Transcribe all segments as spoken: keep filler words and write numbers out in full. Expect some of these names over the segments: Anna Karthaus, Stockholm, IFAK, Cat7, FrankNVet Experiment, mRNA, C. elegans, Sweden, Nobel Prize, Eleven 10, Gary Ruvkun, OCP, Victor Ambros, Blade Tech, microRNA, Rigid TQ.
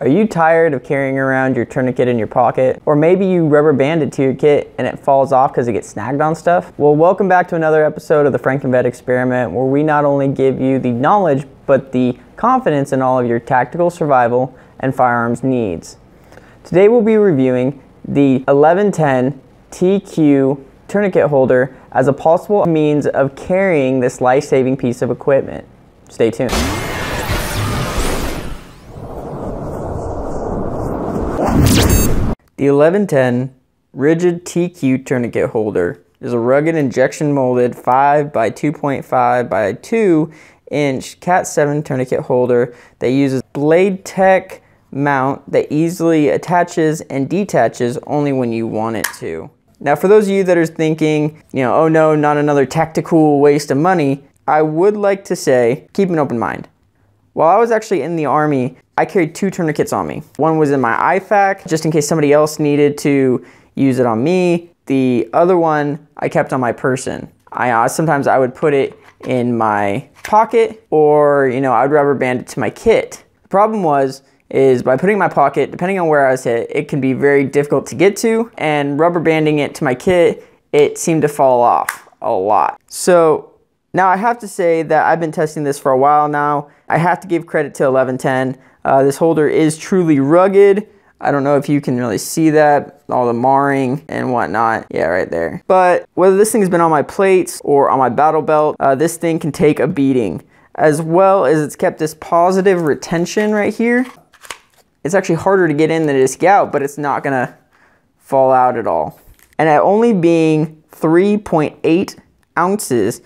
Are you tired of carrying around your tourniquet in your pocket? Or maybe you rubber band it to your kit and it falls off because it gets snagged on stuff? Well, welcome back to another episode of the FrankNVet Experiment, where we not only give you the knowledge, but the confidence in all of your tactical survival and firearms needs. Today we'll be reviewing the eleven ten T Q tourniquet holder as a possible means of carrying this life-saving piece of equipment. Stay tuned. The eleven ten Rigid T Q tourniquet holder is a rugged injection molded five by two point five by two inch cat seven tourniquet holder that uses Blade Tech mount that easily attaches and detaches only when you want it to. Now, for those of you that are thinking, you know, oh no, not another tactical waste of money, I would like to say, keep an open mind. While I was actually in the Army, I carried two tourniquets on me. One was in my I FAK, just in case somebody else needed to use it on me. The other one I kept on my person. I uh, sometimes I would put it in my pocket, or, you know, I would rubber band it to my kit. The problem was, is by putting it in my pocket, depending on where I was hit, it can be very difficult to get to, and rubber banding it to my kit, it seemed to fall off a lot. So now I have to say that I've been testing this for a while now. I have to give credit to eleven ten. Uh, this holder is truly rugged. I don't know if you can really see that, all the marring and whatnot. Yeah, right there. But whether this thing has been on my plates or on my battle belt, uh, this thing can take a beating, as well as it's kept this positive retention right here. It's actually harder to get in than it is to get out, but it's not gonna fall out at all. And at only being three point eight ounces,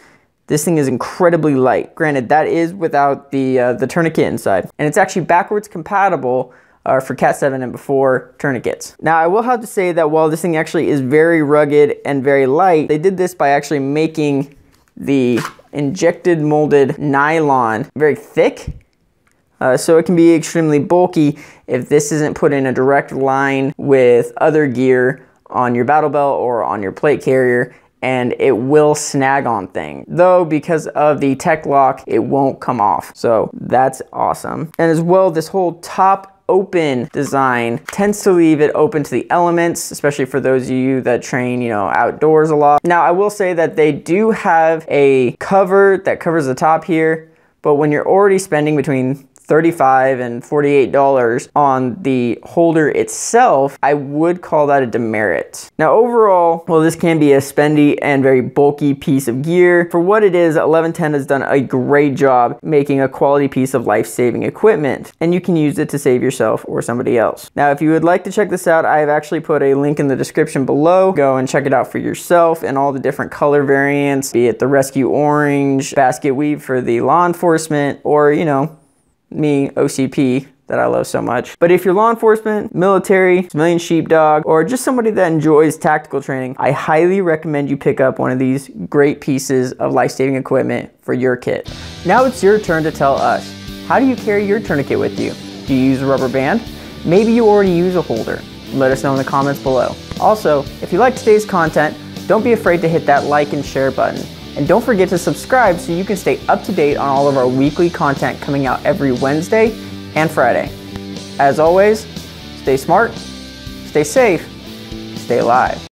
this thing is incredibly light. Granted, that is without the, uh, the tourniquet inside. And it's actually backwards compatible uh, for cat seven and before tourniquets. Now, I will have to say that while this thing actually is very rugged and very light, they did this by actually making the injected molded nylon very thick. Uh, so it can be extremely bulky if this isn't put in a direct line with other gear on your battle belt or on your plate carrier, and it will snag on things. Though, because of the tech lock, it won't come off. So that's awesome. And as well, this whole top open design tends to leave it open to the elements, especially for those of you that train, you know, outdoors a lot. Now, I will say that they do have a cover that covers the top here, but when you're already spending between thirty-five dollars and forty-eight dollars on the holder itself, I would call that a demerit. Now overall, well, this can be a spendy and very bulky piece of gear. For what it is, eleven ten has done a great job making a quality piece of life-saving equipment, and you can use it to save yourself or somebody else. Now, if you would like to check this out, I have actually put a link in the description below. Go and check it out for yourself, and all the different color variants, be it the rescue orange, basket weave for the law enforcement, or, you know, me, O C P, that I love so much. But if you're law enforcement, military, civilian sheepdog, or just somebody that enjoys tactical training, I highly recommend you pick up one of these great pieces of life-saving equipment for your kit. Now it's your turn to tell us, how do you carry your tourniquet with you? Do you use a rubber band? Maybe you already use a holder. Let us know in the comments below. Also, if you like today's content, don't be afraid to hit that like and share button. And don't forget to subscribe so you can stay up to date on all of our weekly content coming out every Wednesday and Friday. As always, stay smart, stay safe, stay alive.